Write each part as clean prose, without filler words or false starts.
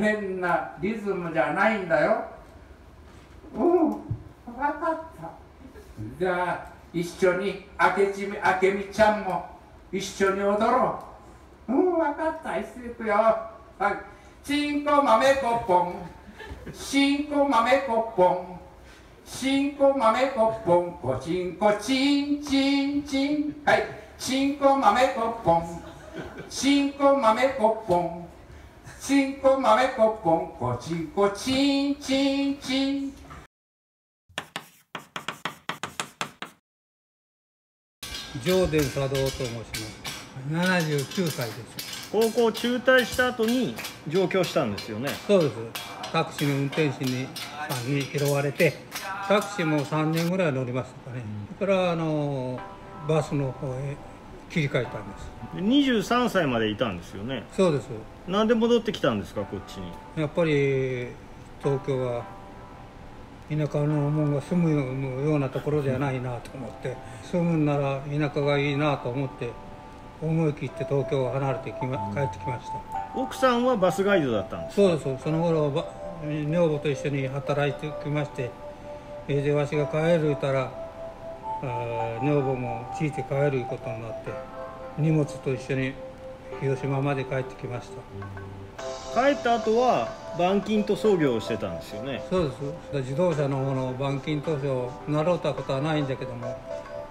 変なリズムじゃないんだよ。うん、分かった。じゃあ一緒に明美ちゃんも一緒に踊ろう。うん、分かった。一緒に行くよ。はい。ちんこ豆こぽん。ちんこ豆こぽん。ちんこ豆こぽん。こちんこちんちんちん。はい。ちんこ豆こぽん。ちんこ豆こぽん。ちんこ豆こぽん。こちんこちんちんちん。上田佐藤と申します。79歳です。高校中退した後に上京したんですよね。そうです。タクシーの運転手さんに拾われて、タクシーも3年ぐらい乗りましたかね。それからバスの方へ切り替えたんです。23歳までいたんですよね。そうです。なんで戻ってきたんですか、こっちに。やっぱり東京は田舎のもんが住むようなところじゃないなと思って、住むんなら田舎がいいなと思って思い切って東京を離れて帰ってきました。奥さんはバスガイドだったんですか。そうです。その頃女房と一緒に働いてきまして、でわしが帰る言ったら女房もついて帰ることになって。荷物と一緒に広島まで帰ってきました。帰った後は板金塗装業をしてたんですよね。そうです。自動車の方の板金塗装習ったことはないんだけども、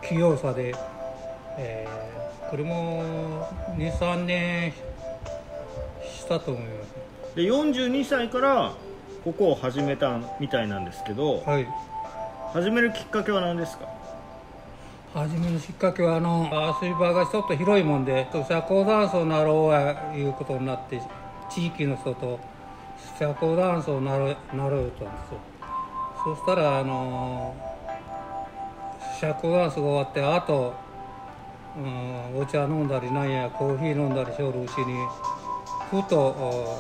器用さで、車を23年したと思います。で42歳からここを始めたみたいなんですけど、はい、始めるきっかけは何ですか。初めのきっかけは遊び場がちょっと広いもんで、社交ダンスを習おうということになって、地域の人と社交ダンスを習うとなんですよ。そしたら社交ダンスが終わって、あと、お茶飲んだりなんやコーヒー飲んだりしょるうちに、ふと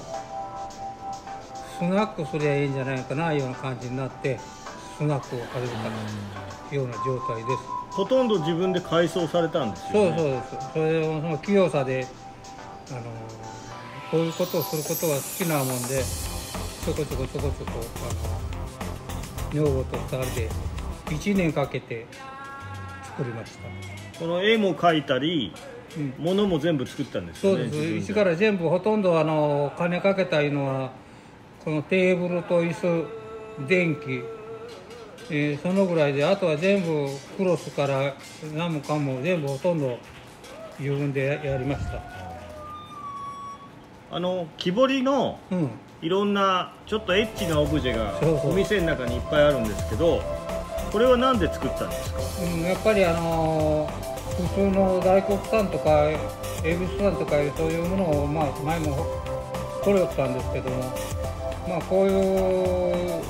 スナックすりゃいいんじゃないかなような感じになって、スナックを始めたような状態です。ほとんど自分で改装されたんですよね。そうそうです。それをその器用さでこういうことをすることが好きなもんで、ちょこちょこちょこちょこ女房と2人で1年かけて作りました。この絵も描いたり、うん、物も全部作ったんですよね。そうです。一から全部ほとんど金かけたいうのは、このテーブルと椅子、電気、そのぐらいで、あとは全部クロスから何もかも全部ほとんど自分でやりました。木彫りのいろんなちょっとエッチなオブジェがお店の中にいっぱいあるんですけど、これは何で作ったんですか。うん、やっぱり普通の大黒さんとか恵比寿さんとかそういうものを、まあ、前も撮れたんですけども、まあ、こういう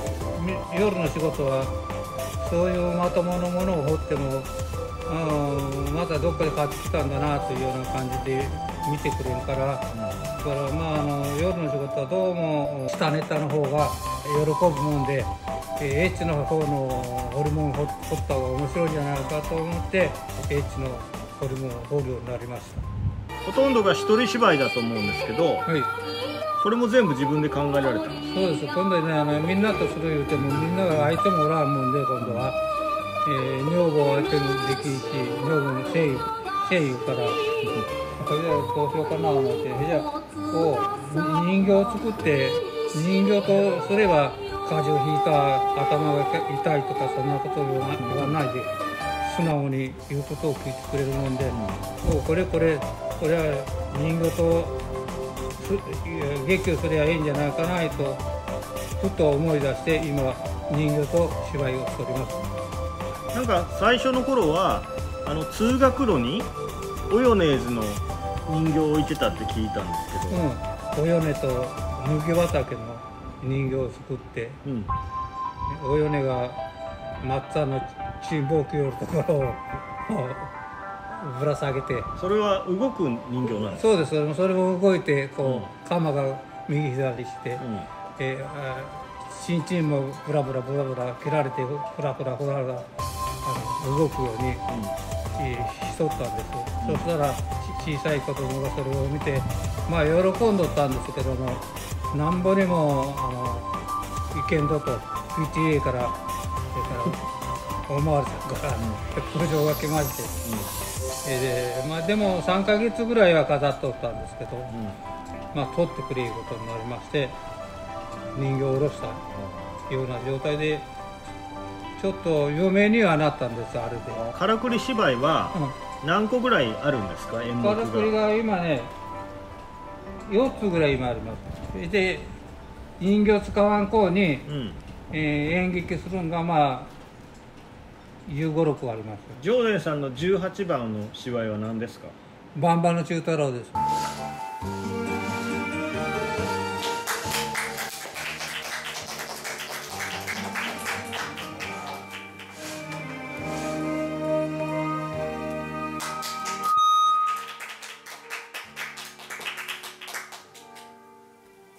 夜の仕事はそういうまともなものを彫っても、またどっかで買ってきたんだなというような感じで見てくれるから、だからまあ夜の仕事はどうも下ネタの方が喜ぶもんで、エッチの方のホルモンを彫った方が面白いんじゃないかと思って、エッチのホルモンを彫るようになりました。ほとんどが一人芝居だと思うんですけど、はい、これも全部自分で考えられたんです。そうです。今度ね、みんなとする言うてもみんなが相手もおらんもんで、今度は、女房相手もできんし、女房の誠意からそれでこうしようかなと思って、じゃあこう人形を作って、人形とすれば風邪をひいた、頭が痛いとかそんなことを言わないで、素直に言うことを聞いてくれるもんで、もうこれは人形と劇をすればいいんじゃないかなとふと思い出して、今人形と芝居をしております。なんか最初の頃は通学路にオヨネーズの人形を置いてたって聞いたんですけど、うん、オヨネと麦畑の人形を作って、うん、およねが抹茶のチンボーキを寄るところをぶら下げて、それは動く人形なんですか。そうです。それも動いてこう、うん、鎌が右左して、うん、チンチンもブラブラブラブラ切られて、フラフラフラフラ動くように、うん、しとったんです。うん、そしたら小さい子供がそれを見てまあ喜んどったんですけども、なんぼでもいけんぞと PTA から思われたから苦情が来まして、まあ、でも3ヶ月ぐらいは飾っとったんですけど、まあ、取ってくれることになりまして、人形を下ろしたような状態でちょっと有名にはなったんです。あれでからくり芝居は何個ぐらいあるんですか？演目が。からくりが今ね4つぐらい今あります。で人形使わん子に、演劇するんがまあ15、16はあります。常念さんの18番の芝居は何ですか？バンバンの中太郎です。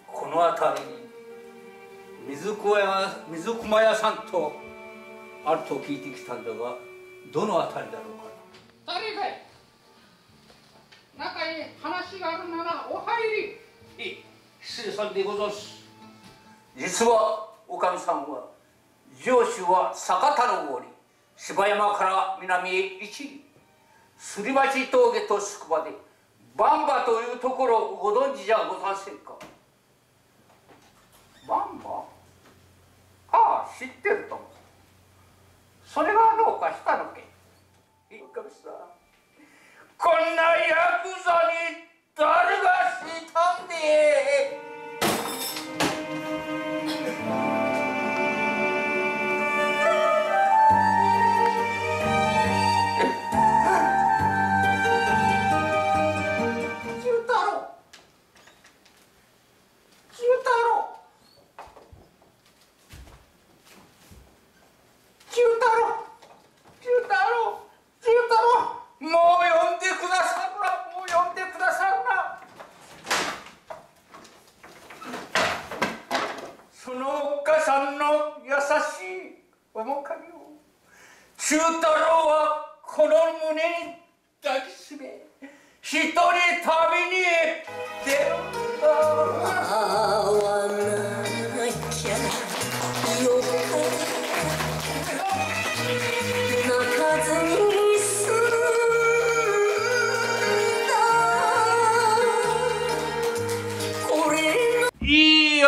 この辺りに水熊屋さんとあると聞いてきたんだが、どのあたりだろうかな。誰かい、中に話があるならお入り。失礼さんでござんす。実はおかみさんは上州は酒田の郷に芝山から南へ一里すり鉢峠と宿場でバンバというところをご存知じゃござんせんか。バンバ、ああ知ってると思う。それがどうかしたのけ。いいかみさん、こんなヤクザに誰がしたんで。中太郎はこの胸に抱きしめ一人旅に出るんだ。会わなきゃよかった、泣かずに済んだ。これがいいよ。